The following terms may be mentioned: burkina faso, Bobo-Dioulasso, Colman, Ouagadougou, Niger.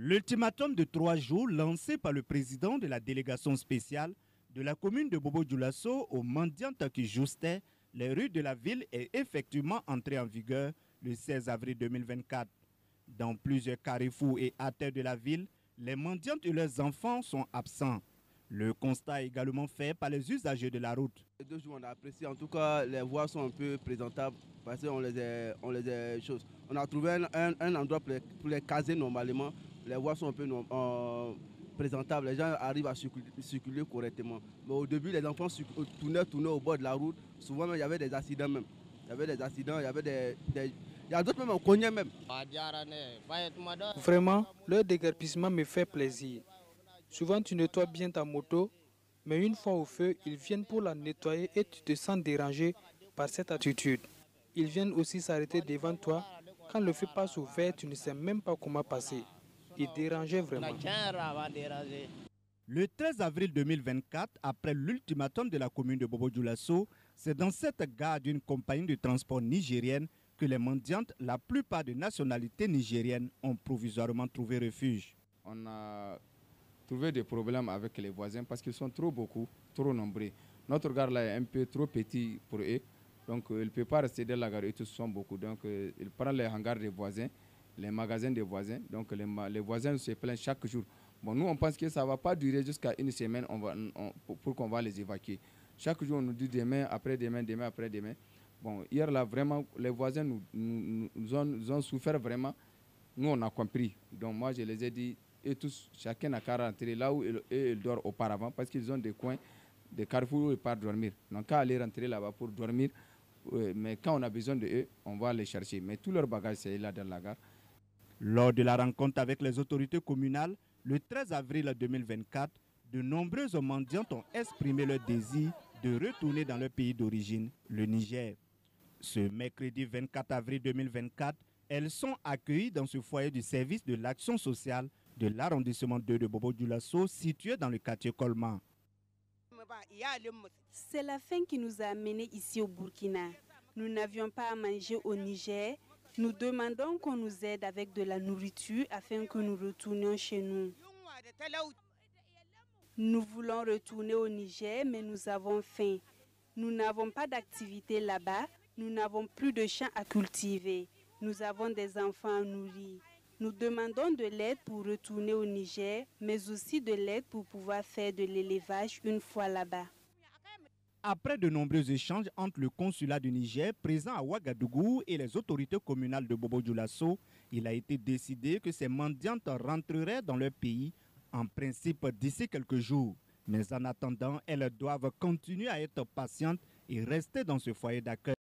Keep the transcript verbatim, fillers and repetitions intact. L'ultimatum de trois jours lancé par le président de la délégation spéciale de la commune de Bobo-Dioulasso aux mendiants qui joustaient les rues de la ville est effectivement entré en vigueur le seize avril deux mille vingt-quatre. Dans plusieurs carrefours et artères de la ville, les mendiantes et leurs enfants sont absents. Le constat est également fait par les usagers de la route. Les deux jours, on a apprécié. En tout cas, les voies sont un peu présentables parce qu'on les est, on les est choses. On a trouvé un, un, un endroit pour les, pour les caser normalement. Les voies sont un peu euh, présentables. Les gens arrivent à circuler, circuler correctement. Mais au début, les enfants tournaient, tournaient au bord de la route. Souvent, même, il y avait des accidents même. Il y avait des accidents, il y avait des... des Il y a d'autres même, on connaît même. Vraiment, leur déguerpissement me fait plaisir. Souvent, tu nettoies bien ta moto, mais une fois au feu, ils viennent pour la nettoyer et tu te sens dérangé par cette attitude. Ils viennent aussi s'arrêter devant toi. Quand le feu passe au vert, tu ne sais même pas comment passer. Ils dérangeaient vraiment. Le treize avril deux mille vingt-quatre, après l'ultimatum de la commune de Bobo-Dioulasso, c'est dans cette gare d'une compagnie de transport nigérienne que les mendiantes, la plupart des nationalités nigériennes, ont provisoirement trouvé refuge. On a trouvé des problèmes avec les voisins parce qu'ils sont trop beaucoup, trop nombreux. Notre gare là est un peu trop petit pour eux, donc euh, ils ne peuvent pas rester dans la gare, ils tous sont beaucoup. Donc euh, ils prennent les hangars des voisins, les magasins des voisins, donc les, les voisins se plaignent chaque jour. Bon, nous on pense que ça ne va pas durer jusqu'à une semaine on va, on, pour, pour qu'on va les évacuer. Chaque jour on nous dit demain, après demain, demain, après demain. Bon, hier, là, vraiment, les voisins nous, nous, nous, ont, nous ont souffert vraiment. Nous, on a compris. Donc, moi, je les ai dit, et tous, chacun n'a qu'à rentrer là où ils, ils dorment auparavant, parce qu'ils ont des coins, des carrefours où ils partent dormir. Donc, qu'à aller rentrer là-bas pour dormir. Mais quand on a besoin d'eux, on va les chercher. Mais tout leur bagage, c'est là dans la gare. Lors de la rencontre avec les autorités communales, le treize avril deux mille vingt-quatre, de nombreuses mendiantes ont exprimé leur désir de retourner dans leur pays d'origine, le Niger. Ce mercredi vingt-quatre avril deux mille vingt-quatre, elles sont accueillies dans ce foyer du service de l'action sociale de l'arrondissement deux de Bobo-Dioulasso, situé dans le quartier Colman. C'est la faim qui nous a amenés ici au Burkina. Nous n'avions pas à manger au Niger. Nous demandons qu'on nous aide avec de la nourriture afin que nous retournions chez nous. Nous voulons retourner au Niger, mais nous avons faim. Nous n'avons pas d'activité là-bas. Nous n'avons plus de champs à cultiver. Nous avons des enfants à nourrir. Nous demandons de l'aide pour retourner au Niger, mais aussi de l'aide pour pouvoir faire de l'élevage une fois là-bas. Après de nombreux échanges entre le consulat du Niger, présent à Ouagadougou, et les autorités communales de Bobo-Dioulasso, il a été décidé que ces mendiantes rentreraient dans leur pays, en principe d'ici quelques jours. Mais en attendant, elles doivent continuer à être patientes et rester dans ce foyer d'accueil.